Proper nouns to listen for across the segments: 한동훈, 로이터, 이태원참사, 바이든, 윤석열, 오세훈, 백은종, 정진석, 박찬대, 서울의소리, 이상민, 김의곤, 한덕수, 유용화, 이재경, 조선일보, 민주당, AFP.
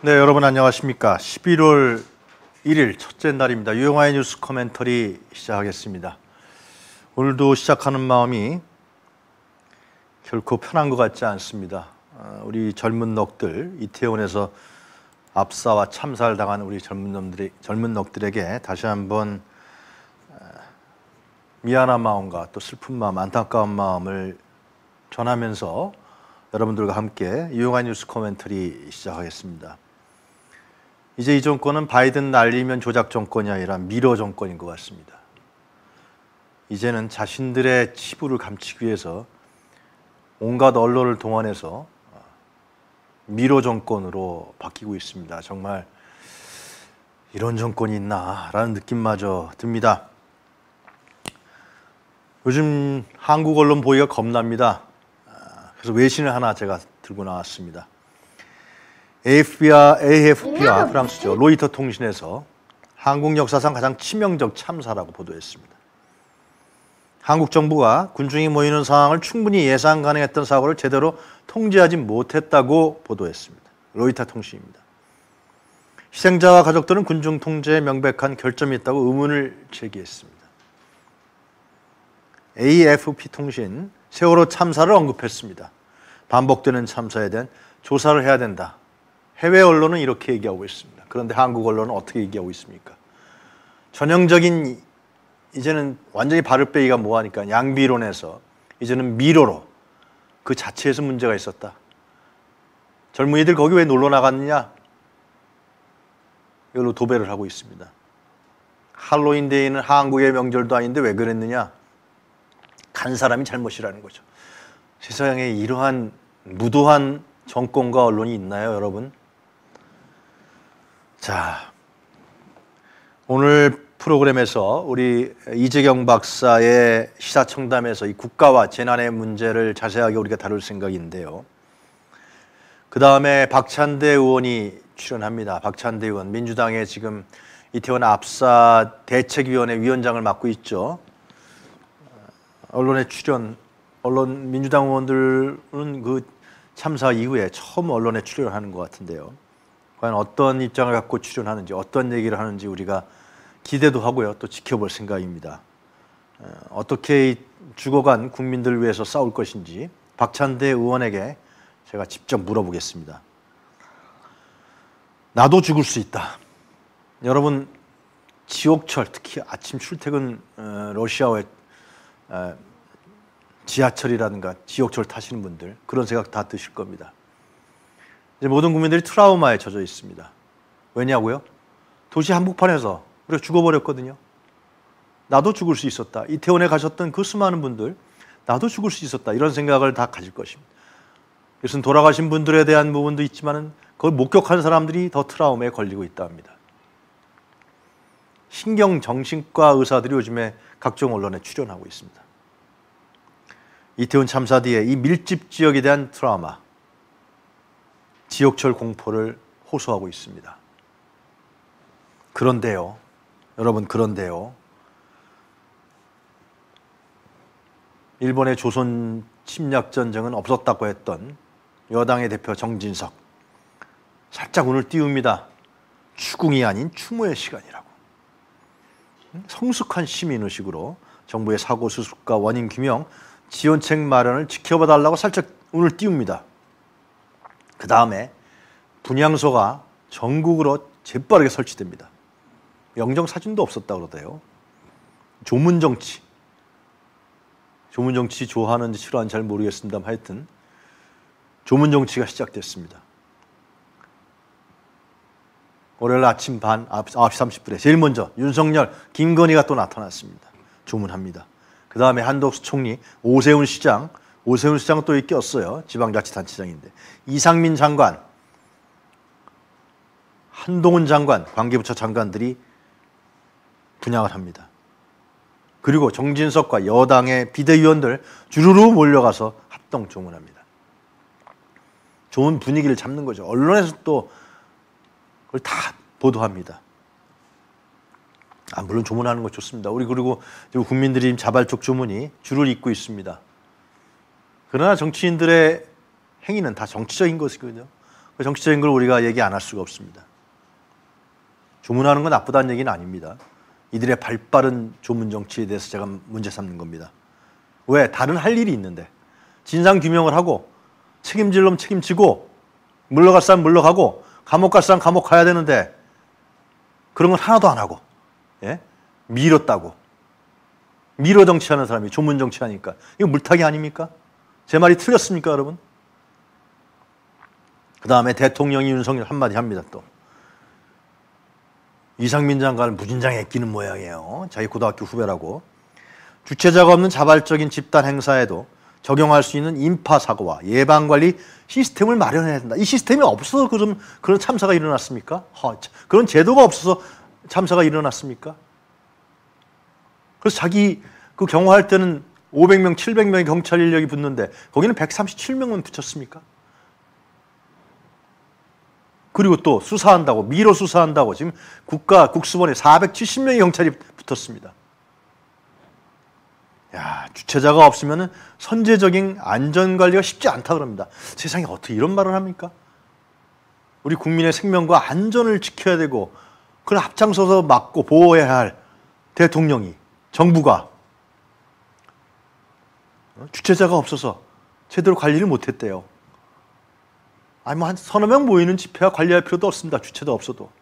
네, 여러분 안녕하십니까. 11월 1일 첫째 날입니다. 유용화의 뉴스 커멘터리 시작하겠습니다. 오늘도 시작하는 마음이 결코 편한 것 같지 않습니다. 우리 젊은 넋들, 이태원에서 압사와 참사를 당한 우리 젊은 넋들에게 다시 한번 미안한 마음과 또 슬픈 마음, 안타까운 마음을 전하면서 여러분들과 함께 유용한 뉴스 커멘터리 시작하겠습니다. 이제 이 정권은 바이든 날리면 조작 정권이 아니라 미러 정권인 것 같습니다. 이제는 자신들의 치부를 감추기 위해서 온갖 언론을 동원해서 미러 정권으로 바뀌고 있습니다. 정말 이런 정권이 있나라는 느낌마저 듭니다. 요즘 한국 언론 보기가 겁납니다. 그래서 외신을 하나 제가 들고 나왔습니다. AFP와 프랑스죠. 로이터 통신에서 한국 역사상 가장 치명적 참사라고 보도했습니다. 한국 정부가 군중이 모이는 상황을 충분히 예상 가능했던 사고를 제대로 통제하지 못했다고 보도했습니다. 로이터 통신입니다. 희생자와 가족들은 군중 통제에 명백한 결점이 있다고 의문을 제기했습니다. AFP 통신 세월호 참사를 언급했습니다. 반복되는 참사에 대한 조사를 해야 된다. 해외 언론은 이렇게 얘기하고 있습니다. 그런데 한국 언론은 어떻게 얘기하고 있습니까? 전형적인, 이제는 완전히 발을 빼기가 뭐하니까 양비론에서 이제는 미로로 그 자체에서 문제가 있었다. 젊은이들 거기 왜 놀러 나갔느냐? 이걸로 도배를 하고 있습니다. 할로윈 데이는 한국의 명절도 아닌데 왜 그랬느냐? 한 사람이 잘못이라는 거죠. 세상에 이러한 무도한 정권과 언론이 있나요, 여러분? 자, 오늘 프로그램에서 우리 이재경 박사의 시사청담에서 이 국가와 재난의 문제를 자세하게 우리가 다룰 생각인데요. 그 다음에 박찬대 의원이 출연합니다. 박찬대 의원, 민주당의 지금 이태원 압사 대책위원회 위원장을 맡고 있죠. 언론에 출연, 민주당 의원들은 그 참사 이후에 처음 언론에 출연하는 것 같은데요. 과연 어떤 입장을 갖고 출연하는지, 어떤 얘기를 하는지 우리가 기대도 하고요. 또 지켜볼 생각입니다. 어떻게 이 죽어간 국민들을 위해서 싸울 것인지 박찬대 의원에게 제가 직접 물어보겠습니다. 나도 죽을 수 있다. 여러분, 지옥철, 특히 아침 출퇴근 러시아와의 지하철이라든가 지옥철 타시는 분들, 그런 생각 다 드실 겁니다. 이제 모든 국민들이 트라우마에 젖어 있습니다. 왜냐고요? 도시 한복판에서 우리가 죽어버렸거든요. 나도 죽을 수 있었다. 이태원에 가셨던 그 수많은 분들, 나도 죽을 수 있었다. 이런 생각을 다 가질 것입니다. 이것은 돌아가신 분들에 대한 부분도 있지만 그걸 목격한 사람들이 더 트라우마에 걸리고 있다 합니다. 신경정신과 의사들이 요즘에 각종 언론에 출연하고 있습니다. 이태원 참사 뒤에 이 밀집 지역에 대한 트라우마, 지옥철 공포를 호소하고 있습니다. 그런데요, 여러분, 그런데요, 일본의 조선 침략전쟁은 없었다고 했던 여당의 대표 정진석, 살짝 운을 띄웁니다. 추궁이 아닌 추모의 시간이라고. 성숙한 시민의식으로 정부의 사고 수습과 원인 규명, 지원책 마련을 지켜봐달라고 살짝 운을 띄웁니다. 그 다음에 분향소가 전국으로 재빠르게 설치됩니다. 영정사진도 없었다고 그러대요. 조문정치. 조문정치 좋아하는지 싫어하는지 잘 모르겠습니다만 하여튼 조문정치가 시작됐습니다. 월요일 아침 반 9시 30분에 제일 먼저 윤석열, 김건희가 또 나타났습니다. 조문합니다. 그 다음에 한덕수 총리, 오세훈 시장 또 꼈어요. 지방자치단체장인데. 이상민 장관, 한동훈 장관, 관계부처 장관들이 분향을 합니다. 그리고 정진석과 여당의 비대위원들 주르르 몰려가서 합동 조문합니다. 좋은 분위기를 잡는 거죠. 언론에서 또 그걸 다 보도합니다. 아, 물론 조문하는 거 좋습니다. 우리 그리고 국민들이 자발적 조문이 줄을 잇고 있습니다. 그러나 정치인들의 행위는 다 정치적인 것이거든요. 그 정치적인 걸 우리가 얘기 안 할 수가 없습니다. 조문하는 건 나쁘다는 얘기는 아닙니다. 이들의 발빠른 조문 정치에 대해서 제가 문제 삼는 겁니다. 왜? 다른 할 일이 있는데. 진상규명을 하고 책임질 놈 책임지고 물러갈 사람 물러가고 감옥 갈 사람 감옥 가야 되는데 그런 건 하나도 안 하고, 예? 밀었다고. 밀어 정치하는 사람이 조문 정치하니까. 이거 물타기 아닙니까? 제 말이 틀렸습니까, 여러분? 그 다음에 대통령이 윤석열 한마디 합니다, 또. 이상민 장관을 무진장에 끼는 모양이에요. 자기 고등학교 후배라고. 주체자가 없는 자발적인 집단 행사에도 적용할 수 있는 인파사고와 예방관리 시스템을 마련해야 된다. 이 시스템이 없어서 그런 참사가 일어났습니까? 그런 제도가 없어서 참사가 일어났습니까? 그래서 자기 그 경호할 때는 500명, 700명의 경찰 인력이 붙는데 거기는 137명만 붙였습니까? 그리고 또 수사한다고, 미로 수사한다고 지금 국가 국수본에 470명의 경찰이 붙었습니다. 야, 주체자가 없으면 선제적인 안전관리가 쉽지 않다 그럽니다. 세상에 어떻게 이런 말을 합니까? 우리 국민의 생명과 안전을 지켜야 되고 그걸 앞장서서 막고 보호해야 할 대통령이, 정부가 주체자가 없어서 제대로 관리를 못했대요. 아니, 뭐 한 서너 명 모이는 집회와 관리할 필요도 없습니다. 주체도 없어도.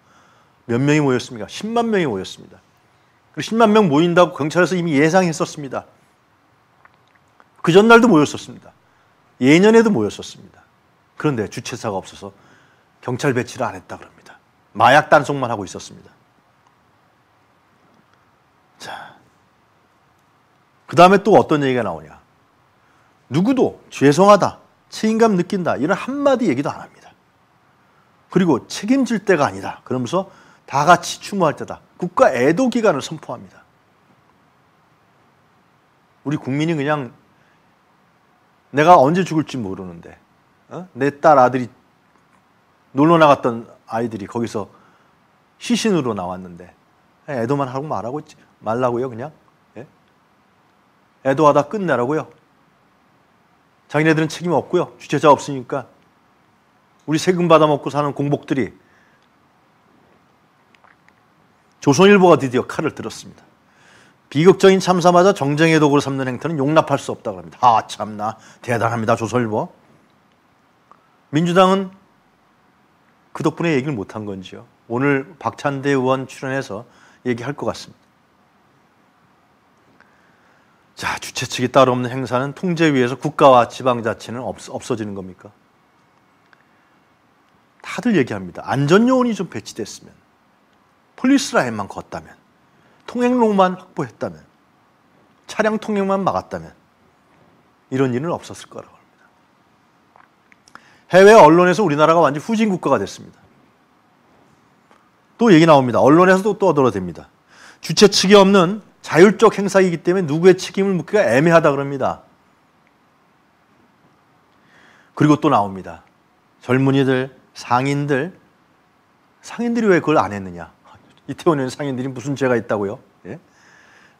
몇 명이 모였습니까? 10만 명이 모였습니다. 그리고 10만 명 모인다고 경찰에서 이미 예상했었습니다. 그 전날도 모였었습니다. 예년에도 모였었습니다. 그런데 주체자가 없어서 경찰 배치를 안 했다 그럽니다. 마약 단속만 하고 있었습니다. 자, 그 다음에 또 어떤 얘기가 나오냐. 누구도 죄송하다, 책임감 느낀다, 이런 한마디 얘기도 안 합니다. 그리고 책임질 때가 아니다 그러면서 다 같이 추모할 때다, 국가 애도 기간을 선포합니다. 우리 국민이 그냥 내가 언제 죽을지 모르는데, 내 딸 아들이 놀러 나갔던 아이들이 거기서 시신으로 나왔는데 애도만 하고 말하고 있지 말라고요 그냥? 예? 애도하다 끝내라고요? 자기네들은 책임 없고요. 주체자 없으니까 우리 세금 받아먹고 사는 공복들이. 조선일보가 드디어 칼을 들었습니다. 비극적인 참사마저 정쟁의 도구로 삼는 행태는 용납할 수 없다고 합니다. 아, 참나 대단합니다, 조선일보. 민주당은 그 덕분에 얘기를 못한 건지요. 오늘 박찬대 의원 출연해서 얘기할 것 같습니다. 자, 주최 측이 따로 없는 행사는 통제 위에서 국가와 지방자치는 없어지는 겁니까? 다들 얘기합니다. 안전요원이 좀 배치됐으면, 폴리스라인만 걷다면, 통행로만 확보했다면, 차량 통행만 막았다면 이런 일은 없었을 거라고 합니다. 해외 언론에서 우리나라가 완전 후진 국가가 됐습니다. 또 얘기 나옵니다. 언론에서도 떠들어댑니다. 주최 측이 없는 자율적 행사이기 때문에 누구의 책임을 묻기가 애매하다 그럽니다. 그리고 또 나옵니다. 젊은이들, 상인들이 왜 그걸 안 했느냐. 이태원에는 상인들이 무슨 죄가 있다고요? 예?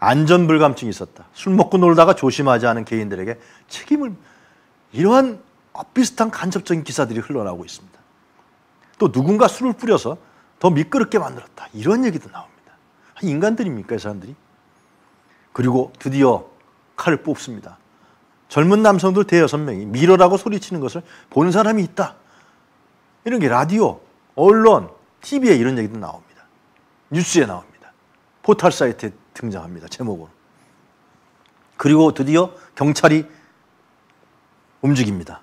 안전불감증이 있었다. 술 먹고 놀다가 조심하지 않은 개인들에게 책임을, 이러한 비슷한 간접적인 기사들이 흘러나오고 있습니다. 또 누군가 술을 뿌려서 더 미끄럽게 만들었다, 이런 얘기도 나옵니다. 인간들입니까, 이 사람들이? 그리고 드디어 칼을 뽑습니다. 젊은 남성들 5~6명이 밀어라고 소리치는 것을 본 사람이 있다. 이런 게 라디오, 언론, TV에 이런 얘기도 나옵니다. 뉴스에 나옵니다. 포털 사이트에 등장합니다, 제목으로. 그리고 드디어 경찰이 움직입니다.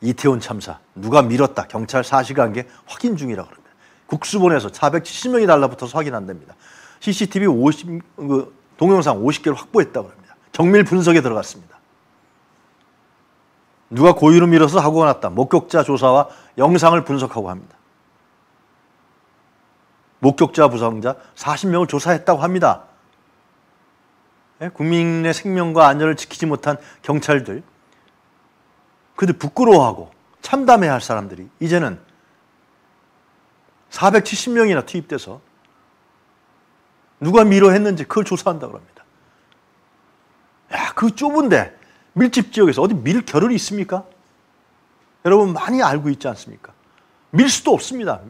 이태원 참사, 누가 밀었다, 경찰 사실관계 확인 중이라고 합니다. 국수본에서 470명이 달라붙어서 확인한답니다. CCTV 동영상 50개를 확보했다고 합니다. 정밀 분석에 들어갔습니다. 누가 고의로 밀어서 사고가 났다. 목격자 조사와 영상을 분석하고 합니다. 목격자 부상자 40명을 조사했다고 합니다. 국민의 생명과 안전을 지키지 못한 경찰들, 그들 부끄러워하고 참담해야 할 사람들이 이제는 470명이나 투입돼서 누가 밀어 했는지 그걸 조사한다고 합니다. 야, 그 좁은데 밀집 지역에서 어디 밀 겨를이 있습니까? 여러분 많이 알고 있지 않습니까? 밀 수도 없습니다.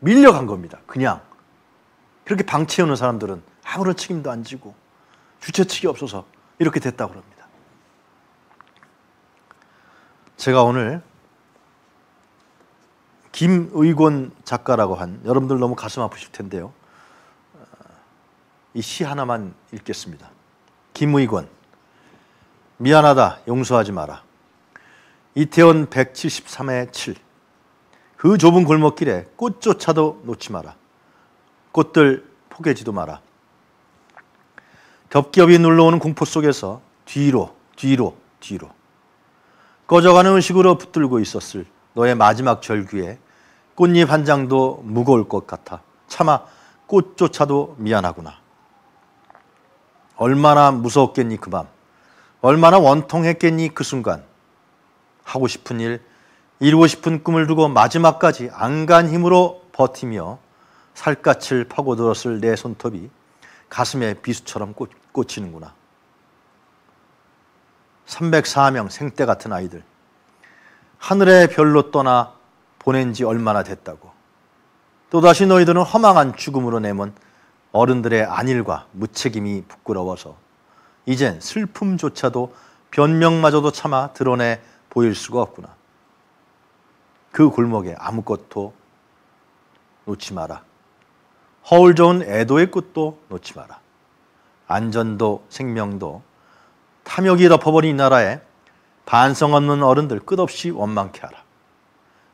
밀려간 겁니다. 그냥. 그렇게 방치해오는 사람들은 아무런 책임도 안 지고 주체 측이 없어서 이렇게 됐다고 합니다. 제가 오늘 김의곤 작가라고 한, 여러분들 너무 가슴 아프실 텐데요. 이 시 하나만 읽겠습니다. 김의곤. 미안하다, 용서하지 마라. 이태원 173-7. 그 좁은 골목길에 꽃조차도 놓지 마라. 꽃들 포개지도 마라. 겹겹이 눌러오는 공포 속에서 뒤로 꺼져가는 의식으로 붙들고 있었을 너의 마지막 절규에 꽃잎 한 장도 무거울 것 같아 차마 꽃조차도 미안하구나. 얼마나 무서웠겠니 그 밤, 얼마나 원통했겠니 그 순간. 하고 싶은 일, 이루고 싶은 꿈을 두고 마지막까지 안간 힘으로 버티며 살갗을 파고들었을 내 손톱이 가슴에 비수처럼 꽂히는구나. 304명 생떼 같은 아이들, 하늘의 별로 떠나 보낸 지 얼마나 됐다고. 또다시 너희들은 허망한 죽음으로 내몬 어른들의 안일과 무책임이 부끄러워서 이젠 슬픔조차도 변명마저도 차마 드러내 보일 수가 없구나. 그 골목에 아무것도 놓지 마라. 허울 좋은 애도의 꽃도 놓지 마라. 안전도 생명도 탐욕이 덮어버린 이 나라에 반성 없는 어른들 끝없이 원망케 하라.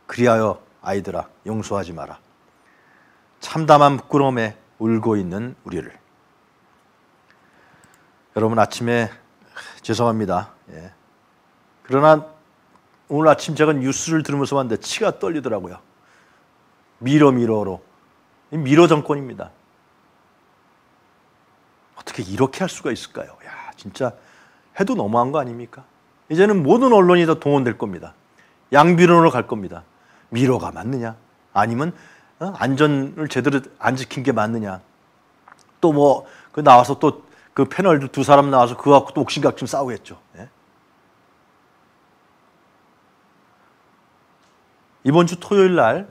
그리하여 아이들아, 용서하지 마라. 참담한 부끄러움에 울고 있는 우리를. 여러분, 아침에 죄송합니다. 예. 그러나 오늘 아침 제가 뉴스를 들으면서 봤는데 치가 떨리더라고요. 미러미러로. 미러 정권입니다. 어떻게 이렇게 할 수가 있을까요? 야, 진짜 해도 너무한 거 아닙니까? 이제는 모든 언론이 다 동원될 겁니다. 양비론으로 갈 겁니다. 미러가 맞느냐? 아니면 안전을 제대로 안 지킨 게 맞느냐? 또 뭐 그 나와서 또 그 패널 두 사람 나와서 그거 갖고 또 옥신각신 싸우겠죠. 예? 이번 주 토요일 날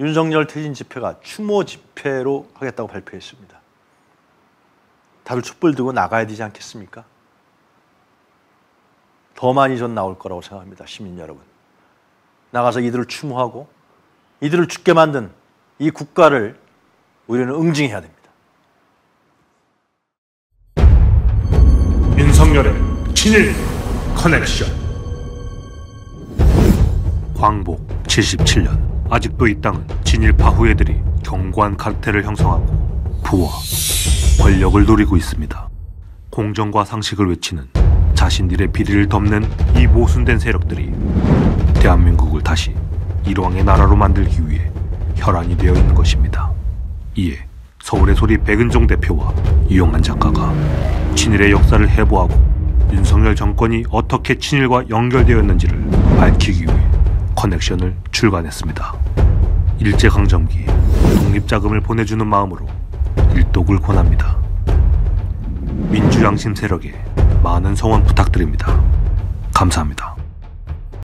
윤석열 퇴진 집회가 추모 집회로 하겠다고 발표했습니다. 다들 촛불 들고 나가야 되지 않겠습니까? 더 많이 전 나올 거라고 생각합니다. 시민 여러분. 나가서 이들을 추모하고 이들을 죽게 만든 이 국가를 우리는 응징해야 됩니다. 윤석열의 친일 커넥션. 광복 77년. 아직도 이 땅은 친일파 후예들이 견고한 카르텔을 형성하고 부와 권력을 누리고 있습니다. 공정과 상식을 외치는 자신들의 비리를 덮는 이 모순된 세력들이 대한민국을 다시 일왕의 나라로 만들기 위해 혈안이 되어 있는 것입니다. 이에 서울의 소리 백은종 대표와 유용한 작가가 친일의 역사를 해부하고 윤석열 정권이 어떻게 친일과 연결되었는지를 밝히기 위해 커넥션을 출간했습니다. 일제강점기 독립자금을 보내주는 마음으로 일독을 권합니다. 민주양심 세력에 많은 성원 부탁드립니다. 감사합니다.